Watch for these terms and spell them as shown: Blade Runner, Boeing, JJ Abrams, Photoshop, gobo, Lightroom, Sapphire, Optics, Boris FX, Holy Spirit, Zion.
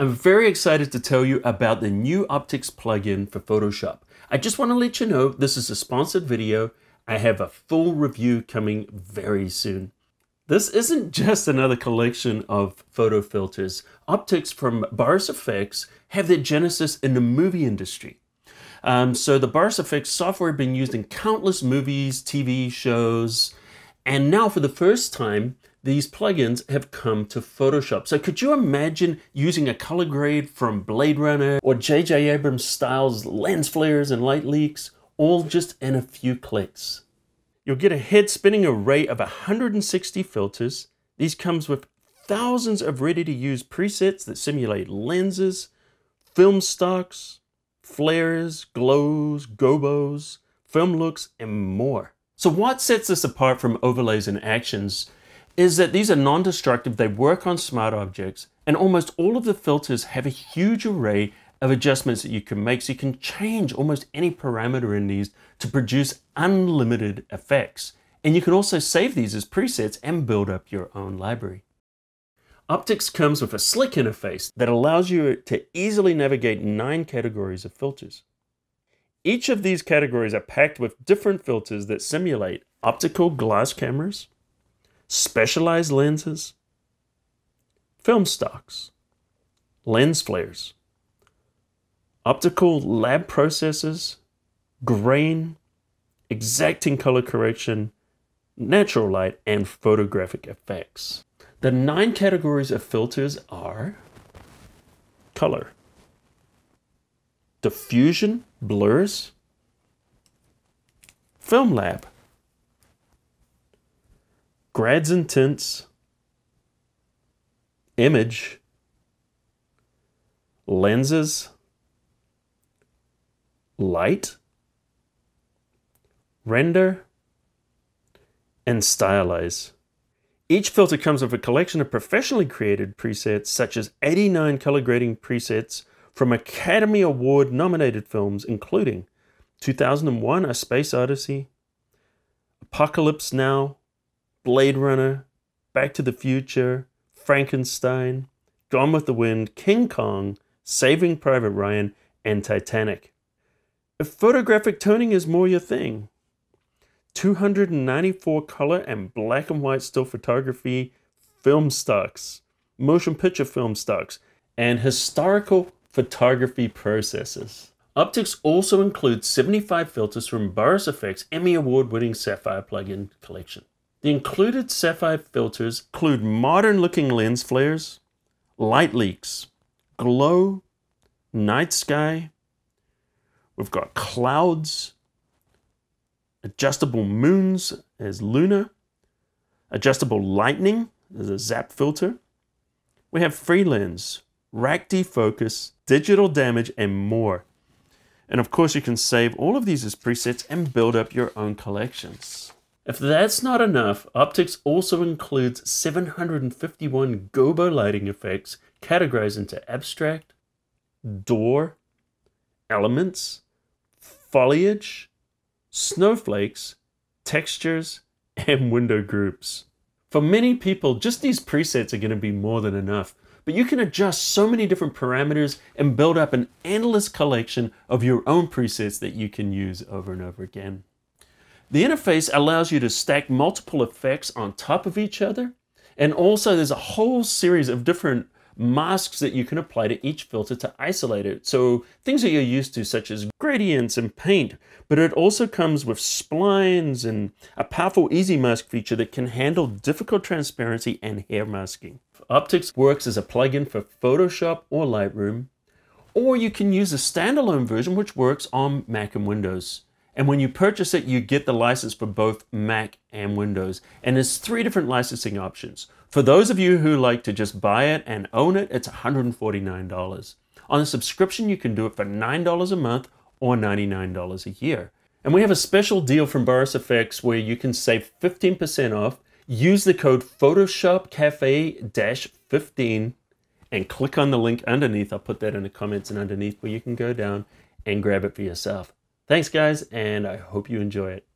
I'm very excited to tell you about the new Optics plugin for Photoshop. I just want to let you know this is a sponsored video. I have a full review coming very soon. This isn't just another collection of photo filters. Optics from Boris FX have their genesis in the movie industry. So the Boris FX software has been used in countless movies, TV shows, and now for the first time, these plugins have come to Photoshop. So could you imagine using a color grade from Blade Runner or JJ Abrams styles, lens flares and light leaks, all just in a few clicks? You'll get a head-spinning array of 160 filters. These comes with thousands of ready-to-use presets that simulate lenses, film stocks, flares, glows, gobos, film looks, and more. So what sets this apart from overlays and actions is that these are non-destructive, they work on smart objects, and almost all of the filters have a huge array of adjustments that you can make, so you can change almost any parameter in these to produce unlimited effects. And you can also save these as presets and build up your own library. Optics comes with a slick interface that allows you to easily navigate 9 categories of filters. Each of these categories are packed with different filters that simulate optical glass cameras, specialized lenses, film stocks, lens flares, optical lab processes, grain, exacting color correction, natural light, and photographic effects. The 9 categories of filters are color, diffusion, blurs, film lab, grads and tints, image, lenses, light, render, and stylize. Each filter comes with a collection of professionally created presets, such as 89 color grading presets from Academy Award nominated films, including 2001: A Space Odyssey, Apocalypse Now, Blade Runner, Back to the Future, Frankenstein, Gone with the Wind, King Kong, Saving Private Ryan, and Titanic. If photographic toning is more your thing, 294 color and black and white still photography film stocks, motion picture film stocks, and historical photography processes. Optics also includes 75 filters from Boris FX Emmy Award-winning Sapphire plugin collection. The included Sapphire filters include modern-looking lens flares, light leaks, glow, night sky, we've got clouds, adjustable moons as Luna, adjustable lightning as a zap filter. We have free lens, rack defocus, digital damage, and more. And of course you can save all of these as presets and build up your own collections. If that's not enough, Optics also includes 751 gobo lighting effects categorized into abstract, door, elements, foliage, snowflakes, textures, and window groups. For many people, just these presets are going to be more than enough, but you can adjust so many different parameters and build up an endless collection of your own presets that you can use over and over again. The interface allows you to stack multiple effects on top of each other, and also there's a whole series of different masks that you can apply to each filter to isolate it. So things that you're used to, such as gradients and paint, but it also comes with splines and a powerful easy mask feature that can handle difficult transparency and hair masking. Optics works as a plugin for Photoshop or Lightroom, or you can use a standalone version which works on Mac and Windows. And when you purchase it, you get the license for both Mac and Windows. And there's 3 different licensing options. For those of you who like to just buy it and own it, it's $149. On a subscription, you can do it for $9 a month or $99 a year. And we have a special deal from Boris FX where you can save 15% off. Use the code PhotoshopCafe-15 and click on the link underneath. I'll put that in the comments and underneath where you can go down and grab it for yourself. Thanks guys, and I hope you enjoy it.